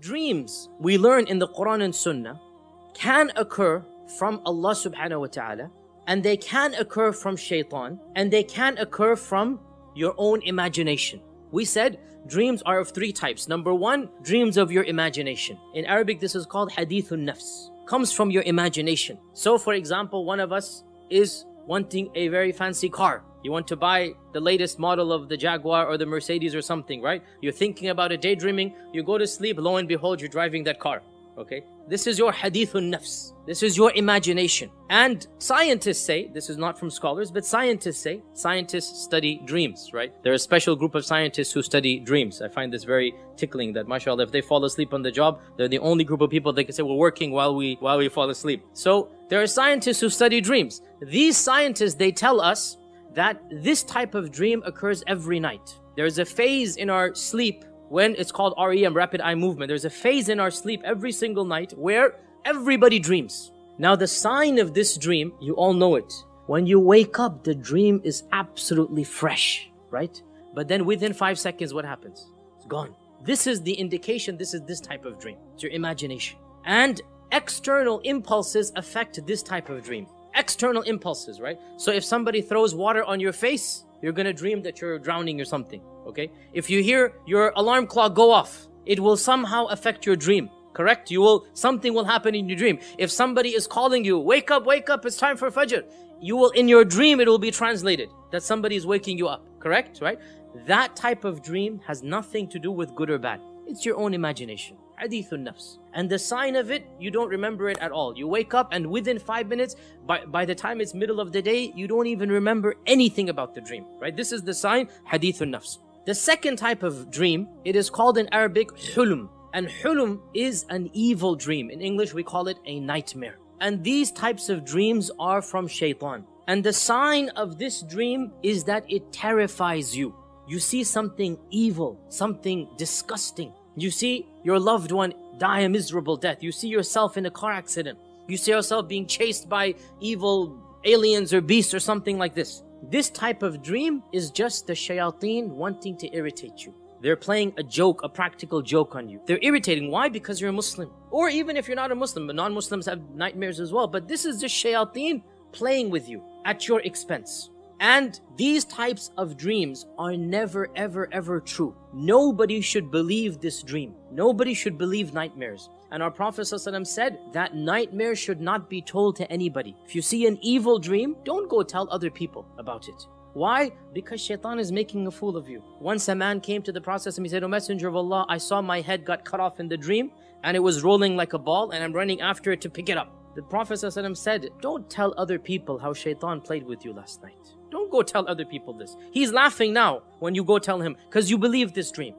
dreams we learn in the Quran and Sunnah can occur from Allah subhanahu wa ta'ala, and they can occur from Shaytan, and they can occur from your own imagination. We said dreams are of three types. Number one, dreams of your imagination. In Arabic, this is called hadithun nafs. Comes from your imagination. So for example, one of us is wanting a very fancy car. You want to buy the latest model of the Jaguar or the Mercedes or something, right? You're thinking about it, daydreaming. You go to sleep, lo and behold, you're driving that car. Okay, this is your hadithun nafs. This is your imagination. And scientists say, this is not from scholars, but scientists say, scientists study dreams, right? There are a special group of scientists who study dreams. I find this very tickling that, mashallah, if they fall asleep on the job, they're the only group of people that can say, we're working while we fall asleep. So there are scientists who study dreams. These scientists, they tell us that this type of dream occurs every night. There is a phase in our sleep when it's called REM, rapid eye movement. There's a phase in our sleep every single night where everybody dreams. Now the sign of this dream, you all know it. When you wake up, the dream is absolutely fresh, right? But then within 5 seconds, what happens? It's gone. This is the indication, this is this type of dream. It's your imagination. And external impulses affect this type of dream. External impulses, right? So if somebody throws water on your face, you're gonna dream that you're drowning or something. Okay, if you hear your alarm clock go off, it will somehow affect your dream, correct? Something will happen in your dream. If somebody is calling you, wake up, it's time for Fajr, you will, in your dream, it will be translated that somebody is waking you up, correct, right? That type of dream has nothing to do with good or bad. It's your own imagination, hadithun nafs. And the sign of it, you don't remember it at all. You wake up and within 5 minutes, by the time it's middle of the day, you don't even remember anything about the dream, right? This is the sign, hadithun nafs. The second type of dream, it is called in Arabic hulum. And hulum is an evil dream. In English, we call it a nightmare. And these types of dreams are from Shaytan. And the sign of this dream is that it terrifies you. You see something evil, something disgusting. You see your loved one die a miserable death. You see yourself in a car accident. You see yourself being chased by evil aliens or beasts or something like this. This type of dream is just the shayateen wanting to irritate you. They're playing a joke, a practical joke on you. They're irritating. Why? Because you're a Muslim. Or even if you're not a Muslim, but non-Muslims have nightmares as well. But this is the shayateen playing with you at your expense. And these types of dreams are never, ever, ever true. Nobody should believe this dream. Nobody should believe nightmares. And our Prophet ﷺ said that nightmare should not be told to anybody. If you see an evil dream, don't go tell other people about it. Why? Because Shaitan is making a fool of you. Once a man came to the Prophet ﷺ and he said, O Messenger of Allah, I saw my head got cut off in the dream and it was rolling like a ball and I'm running after it to pick it up. The Prophet ﷺ said, don't tell other people how Shaitan played with you last night. Don't go tell other people this. He's laughing now when you go tell him because you believe this dream.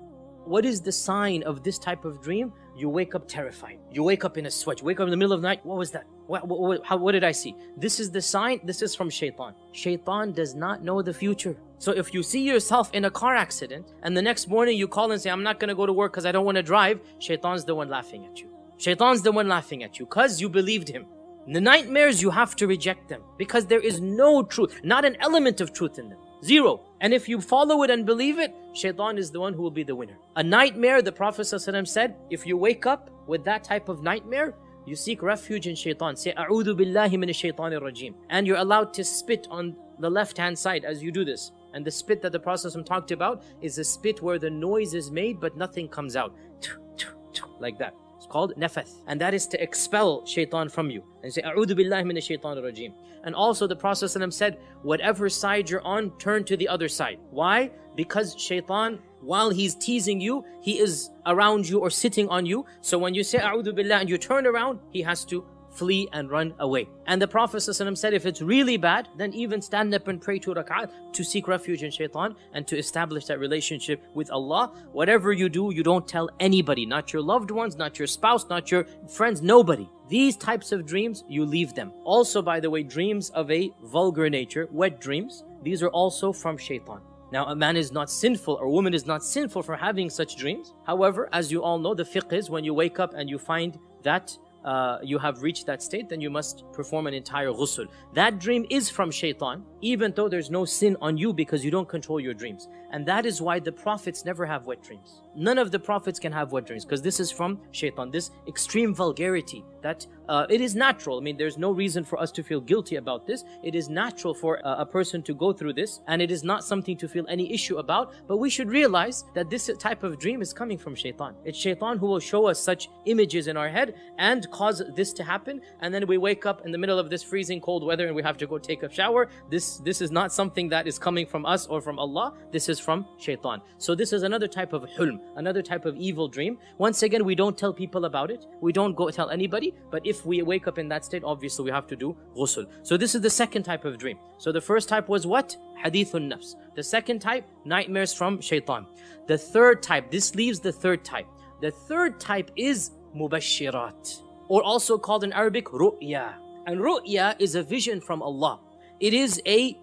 What is the sign of this type of dream? You wake up terrified. You wake up in a sweat. You wake up in the middle of the night. What was that? What did I see? This is the sign. This is from Shaitan. Shaitan does not know the future. So if you see yourself in a car accident and the next morning you call and say, I'm not going to go to work because I don't want to drive, Shaitan's the one laughing at you. Shaitan's the one laughing at you because you believed him. The nightmares, you have to reject them because there is no truth, not an element of truth in them. Zero. And if you follow it and believe it, Shaitan is the one who will be the winner. A nightmare, the Prophet ﷺ said, if you wake up with that type of nightmare, you seek refuge in Shaitan. Say, "A'udhu billahi min ash-shaitan ir-rajim." And you're allowed to spit on the left-hand side as you do this. And the spit that the Prophet ﷺ talked about is a spit where the noise is made but nothing comes out. Like that. It's called nafath. And that is to expel Shaitan from you. And say, "A'udhu billahi min ash-shaitan ir-rajim." And also the Prophet ﷺ said, whatever side you're on, turn to the other side. Why? Because Shaitan, while he's teasing you, he is around you or sitting on you. So when you say, "A'udhu billah," and you turn around, he has to flee and run away. And the Prophet ﷺ said, if it's really bad, then even stand up and pray 2 rak'at to seek refuge in Shaitan and to establish that relationship with Allah. Whatever you do, you don't tell anybody, not your loved ones, not your spouse, not your friends, nobody. These types of dreams, you leave them. Also, by the way, dreams of a vulgar nature, wet dreams, these are also from Shaitan. Now, a man is not sinful or a woman is not sinful for having such dreams. However, as you all know, the fiqh is when you wake up and you find that you have reached that state, then you must perform an entire ghusl. That dream is from Shaytan, even though there's no sin on you because you don't control your dreams. And that is why the prophets never have wet dreams. None of the prophets can have wet dreams because this is from Shaytan, this extreme vulgarity that it is natural. I mean, there's no reason for us to feel guilty about this. It is natural for a person to go through this, and it is not something to feel any issue about. But we should realize that this type of dream is coming from Shaytan. It's Shaytan who will show us such images in our head and cause this to happen, and then we wake up in the middle of this freezing cold weather and we have to go take a shower. This is not something that is coming from us or from Allah. This is from Shaytan. So this is another type of hulm, another type of evil dream. Once again, we don't tell people about it. We don't go tell anybody. But if we wake up in that state, obviously we have to do ghusl. So this is the second type of dream. So the first type was what? Hadithun nafs. The second type, nightmares from Shaytan. The third type, this leaves the third type. The third type is mubashirat, or also called in Arabic Ru'ya. And Ru'ya is a vision from Allah. It is a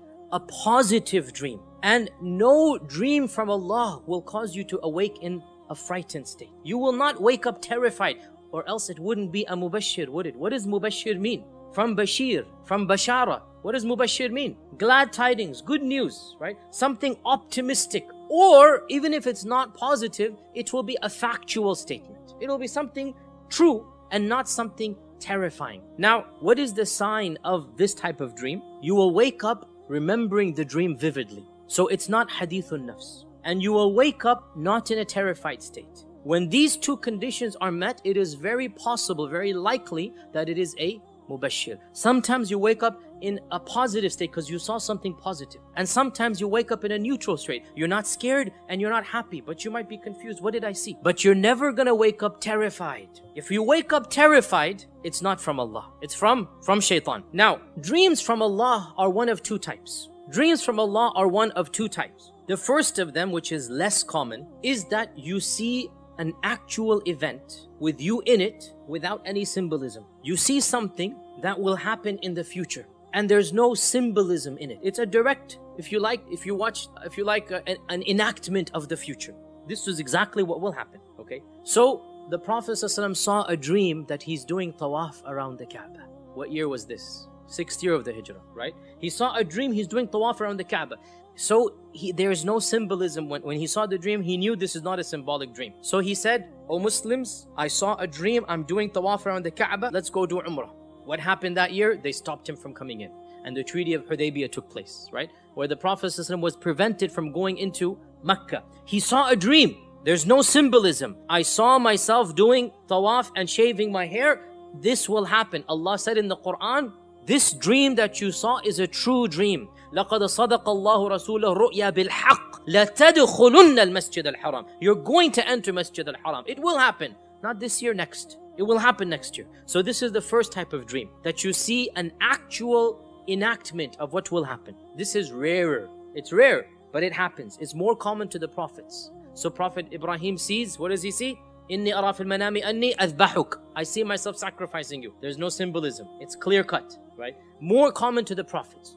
positive dream. And no dream from Allah will cause you to awake in a frightened state. You will not wake up terrified, or else it wouldn't be a mubashir, would it? What does mubashir mean? From Bashir, from Bashara. What does mubashir mean? Glad tidings, good news, right? Something optimistic. Or even if it's not positive, it will be a factual statement. It will be something true and not something terrifying. Now, what is the sign of this type of dream? You will wake up remembering the dream vividly. So it's not hadithun nafs. And you will wake up not in a terrified state. When these two conditions are met, it is very possible, very likely that it is a mubashir. Sometimes you wake up in a positive state because you saw something positive. And sometimes you wake up in a neutral state. You're not scared and you're not happy, but you might be confused. What did I see? But you're never going to wake up terrified. If you wake up terrified, it's not from Allah. It's from Shaytan. Now, dreams from Allah are one of two types. Dreams from Allah are one of two types. The first of them, which is less common, is that you see an actual event with you in it without any symbolism. You see something that will happen in the future and there's no symbolism in it. It's a direct, an enactment of the future. This is exactly what will happen, okay? So the Prophet ﷺ saw a dream that he's doing tawaf around the Kaaba. What year was this? 6th year of the Hijrah, right? He saw a dream, he's doing tawaf around the Kaaba. So there is no symbolism. When he saw the dream, he knew this is not a symbolic dream. So he said, "O Muslims, I saw a dream, I'm doing tawaf around the Kaaba, let's go do Umrah." What happened that year? They stopped him from coming in. And the Treaty of Hudaybiyah took place, right? Where the Prophet ﷺ was prevented from going into Mecca. He saw a dream. There's no symbolism. I saw myself doing tawaf and shaving my hair. This will happen. Allah said in the Quran, "This dream that you saw is a true dream. لَقَدْ صَدَقَ اللَّهُ رَسُولَهُ رُؤْيَا بِالْحَقِّ لَتَدْخُلُنَّ الْمَسْجِدَ الْحَرَامِ." You're going to enter Masjid al-Haram. It will happen. Not this year, next. It will happen next year. So this is the first type of dream, that you see an actual enactment of what will happen. This is rarer. It's rare, but it happens. It's more common to the prophets. So Prophet Ibrahim sees, what does he see? "Inni araf fil manami anni azbahuk." I see myself sacrificing you. There's no symbolism. It's clear cut, right? More common to the prophets.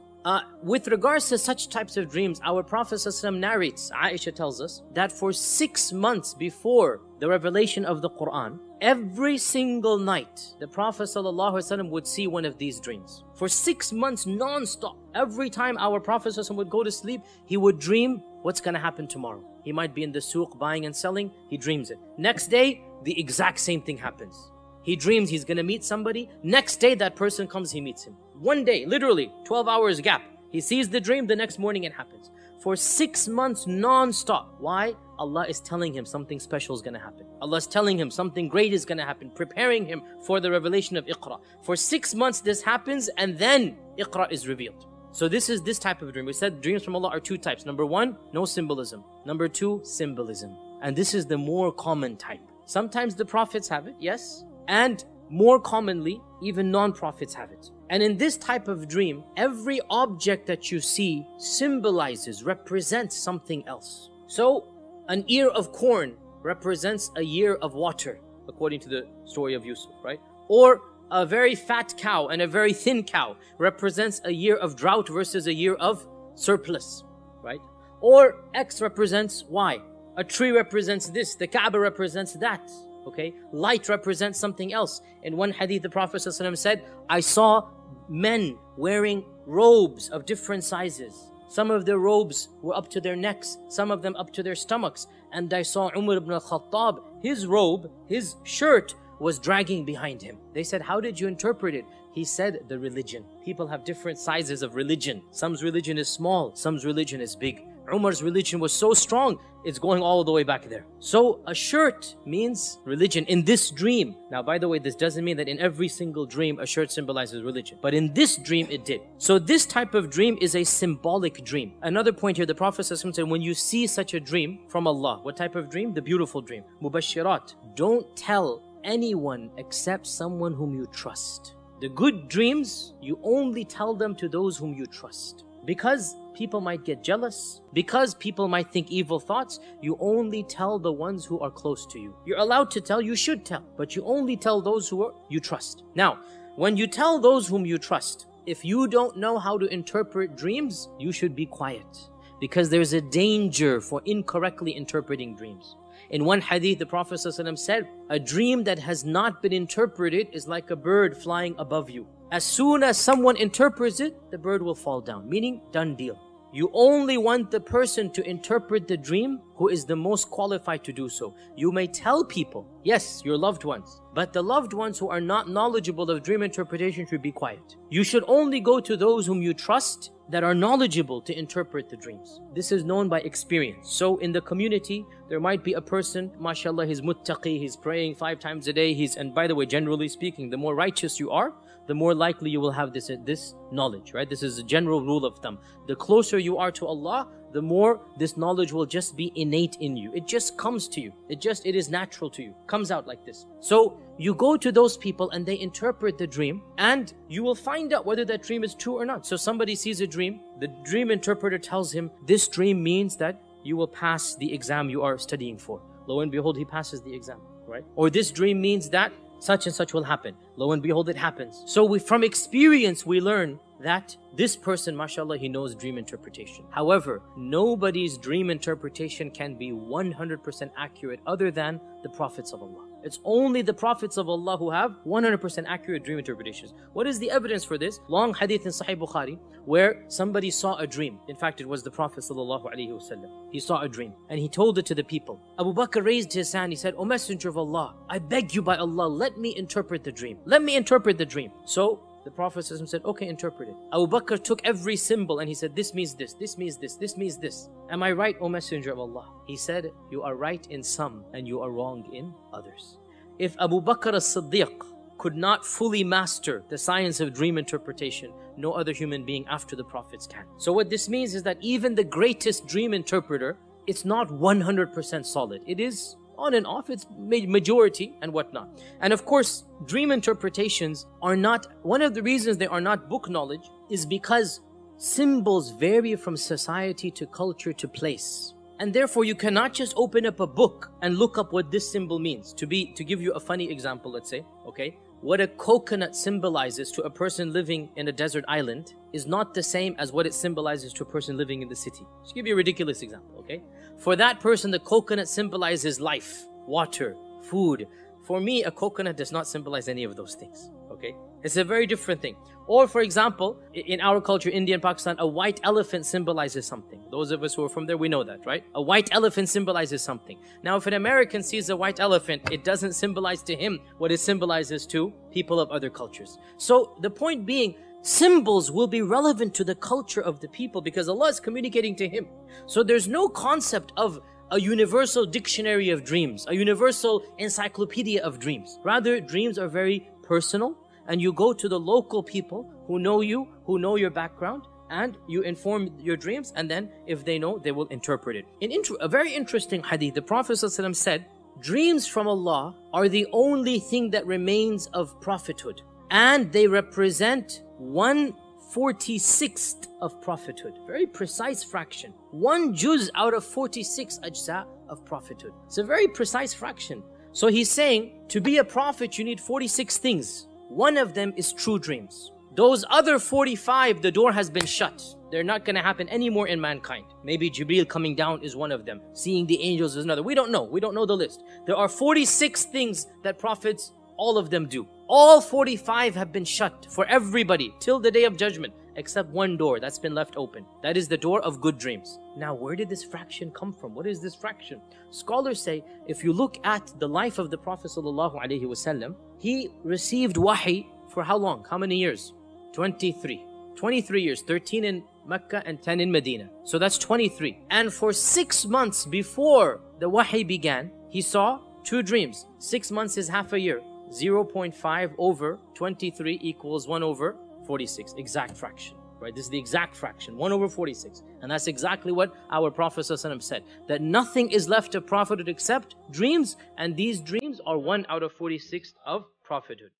With regards to such types of dreams, our Prophet ﷺ narrates, Aisha tells us, that for 6 months before the revelation of the Quran, every single night, the Prophet ﷺ would see one of these dreams. For 6 months non-stop, every time our Prophet ﷺ would go to sleep, he would dream what's going to happen tomorrow. He might be in the suq buying and selling, he dreams it. Next day, the exact same thing happens. He dreams he's going to meet somebody. Next day, that person comes, he meets him. One day, literally, 12 hours gap. He sees the dream, the next morning it happens. For 6 months non-stop. Why? Allah is telling him something special is going to happen. Allah is telling him something great is going to happen, preparing him for the revelation of Iqra. For 6 months this happens, and then Iqra is revealed. So this is this type of dream. We said dreams from Allah are two types. Number one, no symbolism. Number two, symbolism. And this is the more common type. Sometimes the prophets have it, yes. And more commonly, even non-prophets have it. And in this type of dream, every object that you see symbolizes, represents something else. So an ear of corn represents a year of water, according to the story of Yusuf, right? Or a very fat cow and a very thin cow represents a year of drought versus a year of surplus, right? Or X represents Y. A tree represents this. The Kaaba represents that, Okay, light represents something else. In one hadith, the Prophet ﷺ said, I saw men wearing robes of different sizes. Some of their robes were up to their necks, some of them up to their stomachs. And I saw Umar ibn al-Khattab, his robe, his shirt was dragging behind him. They said, how did you interpret it? He said, the religion. People have different sizes of religion. Some's religion is small, some's religion is big. Umar's religion was so strong, it's going all the way back there. So a shirt means religion in this dream. Now, by the way, this doesn't mean that in every single dream, a shirt symbolizes religion. But in this dream, it did. So this type of dream is a symbolic dream. Another point here, the Prophet said, when you see such a dream from Allah, what type of dream? The beautiful dream. Mubashirat. Don't tell anyone except someone whom you trust. The good dreams, you only tell them to those whom you trust. Because people might get jealous, because people might think evil thoughts, you only tell the ones who are close to you. You're allowed to tell, you should tell, but you only tell those who you trust. Now, when you tell those whom you trust, if you don't know how to interpret dreams, you should be quiet. Because there's a danger for incorrectly interpreting dreams. In one hadith, the Prophet ﷺ said, a dream that has not been interpreted is like a bird flying above you. As soon as someone interprets it, the bird will fall down, meaning done deal. You only want the person to interpret the dream who is the most qualified to do so. You may tell people, yes, your loved ones, but the loved ones who are not knowledgeable of dream interpretation should be quiet. You should only go to those whom you trust that are knowledgeable to interpret the dreams. This is known by experience. So in the community, there might be a person, mashallah, he's muttaqi, he's praying 5 times a day. And by the way, generally speaking, the more righteous you are, the more likely you will have this knowledge, right? This is a general rule of thumb. The closer you are to Allah, the more this knowledge will just be innate in you. It just comes to you. It is natural to you. Comes out like this. So you go to those people and they interpret the dream and you will find out whether that dream is true or not. So somebody sees a dream, the dream interpreter tells him, this dream means that you will pass the exam you are studying for. Lo and behold, he passes the exam, right? Or this dream means that such and such will happen. Lo and behold, it happens. So from experience, we learn that this person, mashallah, he knows dream interpretation. However, nobody's dream interpretation can be 100% accurate other than the prophets of Allah. It's only the prophets of Allah who have 100% accurate dream interpretations. What is the evidence for this? Long hadith in Sahih Bukhari where somebody saw a dream. In fact, it was the Prophet ﷺ. He saw a dream and he told it to the people. Abu Bakr raised his hand. He said, O Messenger of Allah, I beg you by Allah, let me interpret the dream. Let me interpret the dream. So the Prophet said, okay, interpret it. Abu Bakr took every symbol and he said, this means this, this means this, this means this. Am I right, O Messenger of Allah? He said, you are right in some and you are wrong in others. If Abu Bakr as-Siddiq could not fully master the science of dream interpretation, no other human being after the prophets can. So what this means is that even the greatest dream interpreter, it's not 100% solid. It is on and off, it's majority and whatnot. And of course, dream interpretations are not, one of the reasons they are not book knowledge is because symbols vary from society to culture to place. And therefore, you cannot just open up a book and look up what this symbol means. To give you a funny example, let's say, okay, what a coconut symbolizes to a person living in a desert island is not the same as what it symbolizes to a person living in the city. Just give you a ridiculous example, okay? For that person, the coconut symbolizes life, water, food. For me, a coconut does not symbolize any of those things, okay? It's a very different thing. Or for example, in our culture, India and Pakistan, a white elephant symbolizes something. Those of us who are from there, we know that, right? A white elephant symbolizes something. Now, if an American sees a white elephant, it doesn't symbolize to him what it symbolizes to people of other cultures. So the point being, symbols will be relevant to the culture of the people because Allah is communicating to him. So there's no concept of a universal dictionary of dreams, a universal encyclopedia of dreams. Rather, dreams are very personal. And you go to the local people who know you, who know your background, and you inform your dreams, and then if they know, they will interpret it. In a very interesting hadith, the Prophet ﷺ said, dreams from Allah are the only thing that remains of prophethood, and they represent 1/46th of prophethood. Very precise fraction. 1 juz out of 46 ajza of prophethood. It's a very precise fraction. So he's saying, to be a prophet, you need 46 things. One of them is true dreams. Those other 45, the door has been shut. They're not going to happen anymore in mankind. Maybe Jibreel coming down is one of them. Seeing the angels is another. We don't know. We don't know the list. There are 46 things that prophets, all of them do. All 45 have been shut for everybody till the day of judgment, except one door that's been left open. That is the door of good dreams. Now, where did this fraction come from? What is this fraction? Scholars say, if you look at the life of the Prophet ﷺ, he received wahi for how long? How many years? 23. 23 years, 13 in Mecca and 10 in Medina. So that's 23. And for 6 months before the wahi began, he saw two dreams. 6 months is half a year. 0.5 over 23 equals 1 over 46. Exact fraction, right? This is the exact fraction, 1 over 46. And that's exactly what our Prophet ﷺ said, that nothing is left of prophethood except dreams, and these dreams are 1 out of 46 of prophethood.